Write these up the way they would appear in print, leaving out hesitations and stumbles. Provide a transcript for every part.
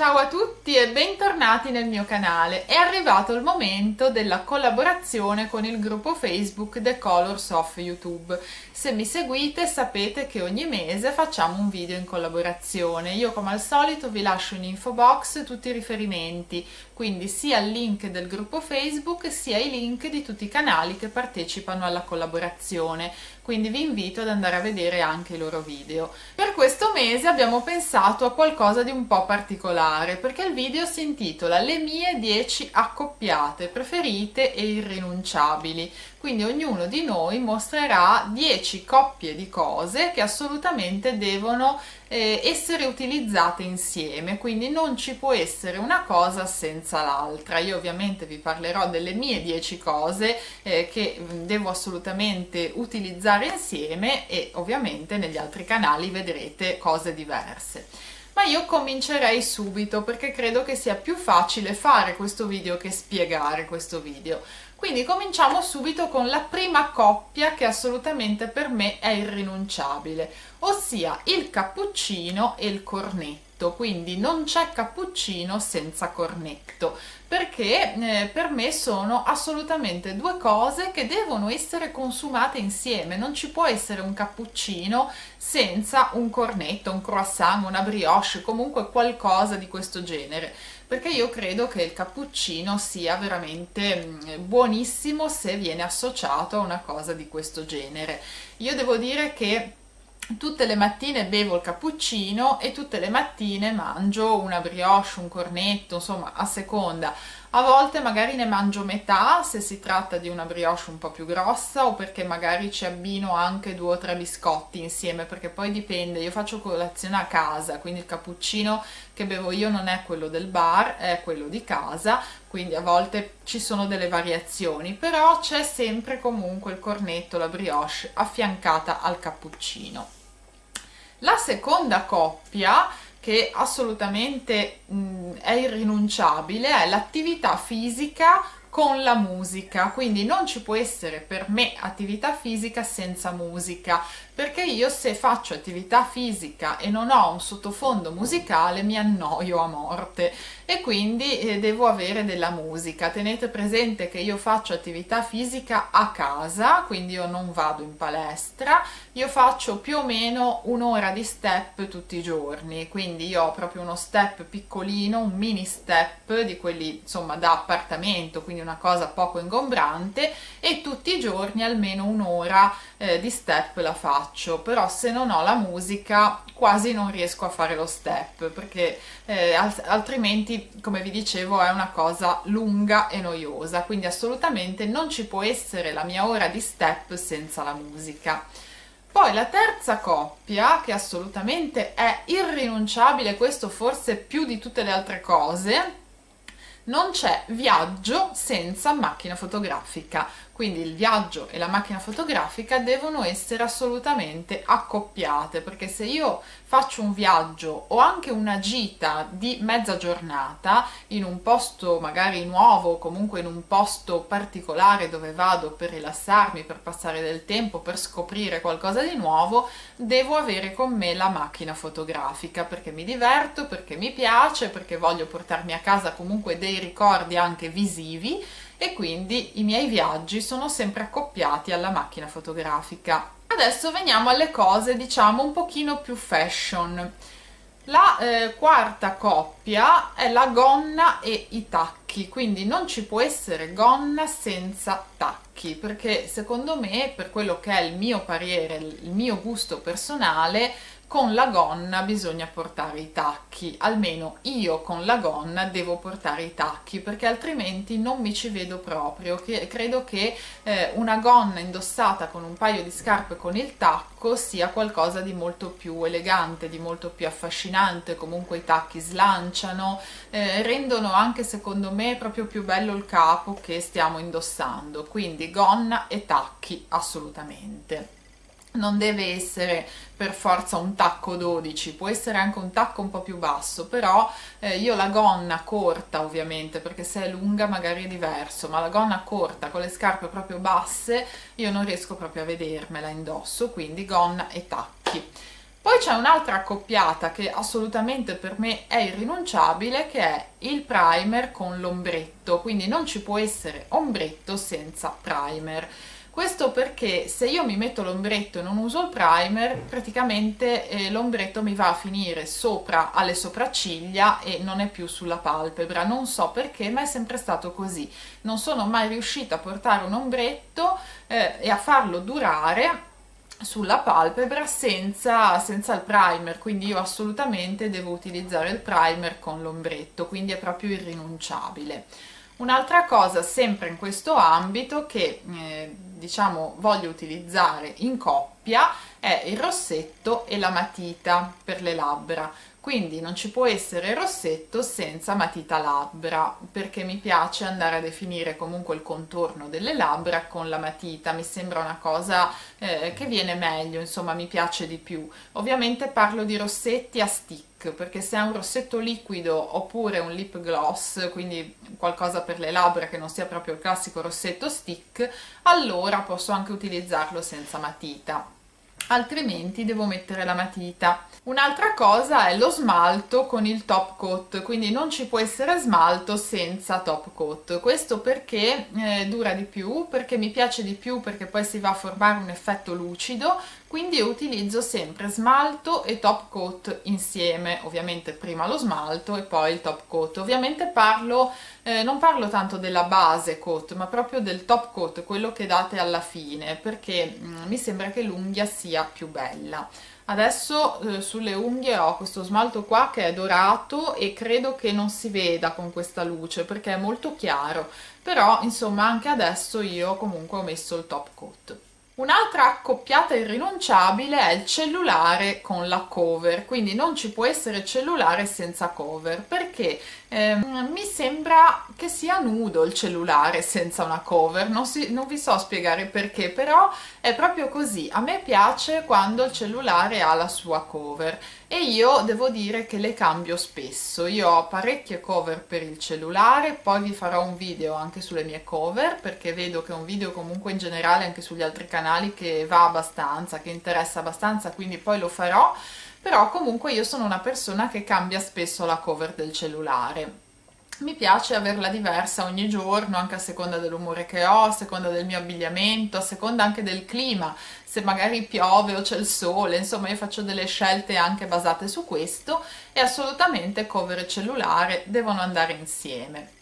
Ciao a tutti e bentornati nel mio canale. È arrivato il momento della collaborazione con il gruppo Facebook The Colors of YouTube. Se mi seguite sapete che ogni mese facciamo un video in collaborazione. Io come al solito vi lascio in info box tutti i riferimenti, quindi sia il link del gruppo Facebook sia i link di tutti i canali che partecipano alla collaborazione. Quindi vi invito ad andare a vedere anche i loro video. Per questo mese abbiamo pensato a qualcosa di un po' particolare, perché il video si intitola Le mie 10 accoppiate preferite e irrinunciabili. Quindi ognuno di noi mostrerà 10 coppie di cose che assolutamente devono essere utilizzate insieme, quindi non ci può essere una cosa senza l'altra. Io ovviamente vi parlerò delle mie 10 cose che devo assolutamente utilizzare insieme e ovviamente negli altri canali vedrete cose diverse. Ma io comincerei subito perché credo che sia più facile fare questo video che spiegare questo video. Quindi cominciamo subito con la prima coppia che assolutamente per me è irrinunciabile, ossia il cappuccino e il cornetto. Quindi non c'è cappuccino senza cornetto, perché per me sono assolutamente due cose che devono essere consumate insieme. Non ci può essere un cappuccino senza un cornetto, un croissant, una brioche, comunque qualcosa di questo genere, perché io credo che il cappuccino sia veramente buonissimo se viene associato a una cosa di questo genere. Io devo dire che tutte le mattine bevo il cappuccino e tutte le mattine mangio una brioche, un cornetto, insomma a seconda. A volte magari ne mangio metà se si tratta di una brioche un po' più grossa, o perché magari ci abbino anche 2 o 3 biscotti insieme, perché poi dipende. Io faccio colazione a casa, quindi il cappuccino che bevo io non è quello del bar, è quello di casa, quindi a volte ci sono delle variazioni, però c'è sempre comunque il cornetto, la brioche affiancata al cappuccino. La seconda coppia che assolutamente è irrinunciabile è l'attività fisica con la musica. Quindi non ci può essere per me attività fisica senza musica, perché io se faccio attività fisica e non ho un sottofondo musicale mi annoio a morte e quindi devo avere della musica. Tenete presente che io faccio attività fisica a casa, quindi io non vado in palestra, io faccio più o meno un'ora di step tutti i giorni, quindi io ho proprio uno step piccolino, un mini step di quelli insomma da appartamento, quindi una cosa poco ingombrante, e tutti i giorni almeno un'ora di step la faccio. Però se non ho la musica quasi non riesco a fare lo step, perché altrimenti, come vi dicevo, è una cosa lunga e noiosa. Quindi assolutamente non ci può essere la mia ora di step senza la musica. Poi la terza coppia che assolutamente è irrinunciabile, questo forse più di tutte le altre cose: non c'è viaggio senza macchina fotografica. Quindi il viaggio e la macchina fotografica devono essere assolutamente accoppiate, perché se io faccio un viaggio o anche una gita di mezza giornata in un posto magari nuovo, comunque in un posto particolare dove vado per rilassarmi, per passare del tempo, per scoprire qualcosa di nuovo, devo avere con me la macchina fotografica, perché mi diverto, perché mi piace, perché voglio portarmi a casa comunque dei ricordi anche visivi, e quindi i miei viaggi sono sempre accoppiati alla macchina fotografica. Adesso veniamo alle cose diciamo un pochino più fashion. La quarta coppia è la gonna e i tacchi, quindi non ci può essere gonna senza tacchi, perché secondo me, per quello che è il mio parere, il mio gusto personale, con la gonna bisogna portare i tacchi, almeno io con la gonna devo portare i tacchi, perché altrimenti non mi ci vedo proprio. Credo che una gonna indossata con un paio di scarpe con il tacco sia qualcosa di molto più elegante, di molto più affascinante. Comunque i tacchi slanciano, rendono anche secondo me proprio più bello il capo che stiamo indossando, quindi gonna e tacchi assolutamente. Non deve essere per forza un tacco 12, può essere anche un tacco un po' più basso, però io la gonna corta ovviamente, perché se è lunga magari è diverso, ma la gonna corta con le scarpe proprio basse io non riesco proprio a vedermela indosso, quindi gonna e tacchi. Poi c'è un'altra accoppiata che assolutamente per me è irrinunciabile, che è il primer con l'ombretto, quindi non ci può essere ombretto senza primer. Questo perché se io mi metto l'ombretto e non uso il primer, praticamente l'ombretto mi va a finire sopra alle sopracciglia e non è più sulla palpebra. Non so perché, ma è sempre stato così. Non sono mai riuscita a portare un ombretto e a farlo durare sulla palpebra senza il primer, quindi io assolutamente devo utilizzare il primer con l'ombretto, quindi è proprio irrinunciabile. Un'altra cosa, sempre in questo ambito, che diciamo voglio utilizzare in coppia, è il rossetto e la matita per le labbra, quindi non ci può essere il rossetto senza matita labbra, perché mi piace andare a definire comunque il contorno delle labbra con la matita, mi sembra una cosa che viene meglio, insomma mi piace di più. Ovviamente parlo di rossetti a stick, perché se è un rossetto liquido oppure un lip gloss, quindi qualcosa per le labbra che non sia proprio il classico rossetto stick, allora posso anche utilizzarlo senza matita, altrimenti devo mettere la matita. Un'altra cosa è lo smalto con il top coat, quindi non ci può essere smalto senza top coat. Questo perché dura di più, perché mi piace di più, perché poi si va a formare un effetto lucido, quindi io utilizzo sempre smalto e top coat insieme, ovviamente prima lo smalto e poi il top coat. Ovviamente non parlo tanto della base coat, ma proprio del top coat, quello che date alla fine, perché mi sembra che l'unghia sia più bella. Adesso sulle unghie ho questo smalto qua che è dorato e credo che non si veda con questa luce perché è molto chiaro, però insomma anche adesso io comunque ho messo il top coat. Un'altra accoppiata irrinunciabile è il cellulare con la cover, quindi non ci può essere cellulare senza cover, perché mi sembra che sia nudo il cellulare senza una cover, non vi so spiegare perché, però è proprio così. A me piace quando il cellulare ha la sua cover e io devo dire che le cambio spesso. Io ho parecchie cover per il cellulare, poi vi farò un video anche sulle mie cover, perché vedo che è un video comunque in generale anche sugli altri canali che va abbastanza, che interessa abbastanza, quindi poi lo farò. Però comunque io sono una persona che cambia spesso la cover del cellulare, mi piace averla diversa ogni giorno, anche a seconda dell'umore che ho, a seconda del mio abbigliamento, a seconda anche del clima, se magari piove o c'è il sole, insomma io faccio delle scelte anche basate su questo e assolutamente cover e cellulare devono andare insieme.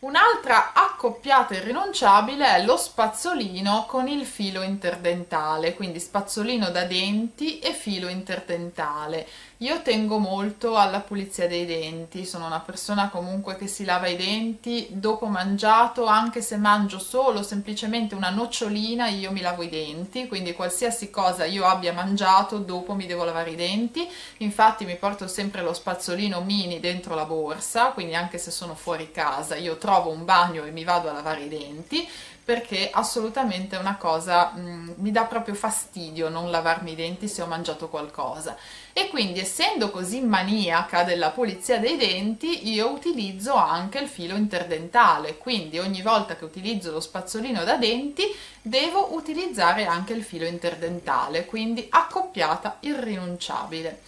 Un'altra accoppiata irrinunciabile è lo spazzolino con il filo interdentale, quindi spazzolino da denti e filo interdentale. Io tengo molto alla pulizia dei denti, sono una persona comunque che si lava i denti dopo mangiato, anche se mangio solo semplicemente una nocciolina io mi lavo i denti, quindi qualsiasi cosa io abbia mangiato dopo mi devo lavare i denti. Infatti mi porto sempre lo spazzolino mini dentro la borsa, quindi anche se sono fuori casa io trovo un bagno e mi vado a lavare i denti, perché assolutamente è una cosa, mi dà proprio fastidio non lavarmi i denti se ho mangiato qualcosa, e quindi essendo così maniaca della pulizia dei denti io utilizzo anche il filo interdentale, quindi ogni volta che utilizzo lo spazzolino da denti devo utilizzare anche il filo interdentale, quindi accoppiata irrinunciabile.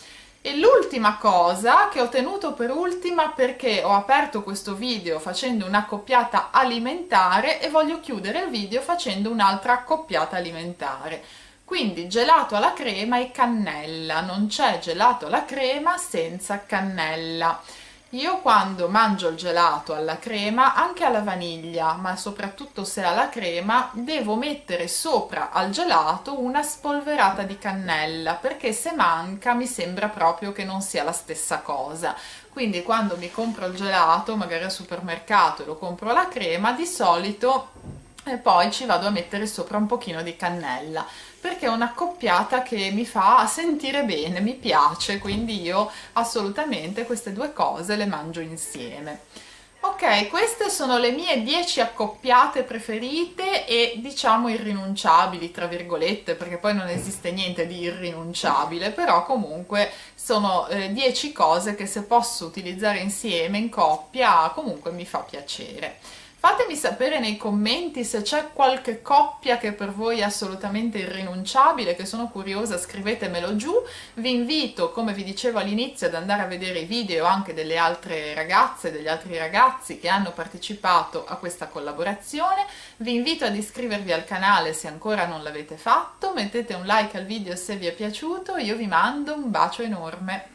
E l'ultima cosa che ho tenuto per ultima perché ho aperto questo video facendo un'accoppiata alimentare e voglio chiudere il video facendo un'altra accoppiata alimentare, quindi gelato alla crema e cannella, non c'è gelato alla crema senza cannella. Io quando mangio il gelato alla crema, anche alla vaniglia, ma soprattutto se alla crema, devo mettere sopra al gelato una spolverata di cannella, perché se manca mi sembra proprio che non sia la stessa cosa. Quindi quando mi compro il gelato, magari al supermercato, e lo compro alla crema, di solito e poi ci vado a mettere sopra un pochino di cannella, perché è un'accoppiata che mi fa sentire bene, mi piace, quindi io assolutamente queste due cose le mangio insieme. Ok, queste sono le mie 10 accoppiate preferite e diciamo irrinunciabili tra virgolette, perché poi non esiste niente di irrinunciabile, però comunque sono 10 cose che se posso utilizzare insieme in coppia comunque mi fa piacere. Fatemi sapere nei commenti se c'è qualche coppia che per voi è assolutamente irrinunciabile, che sono curiosa, scrivetemelo giù. Vi invito, come vi dicevo all'inizio, ad andare a vedere i video anche delle altre ragazze e degli altri ragazzi che hanno partecipato a questa collaborazione. Vi invito ad iscrivervi al canale se ancora non l'avete fatto, mettete un like al video se vi è piaciuto, io vi mando un bacio enorme.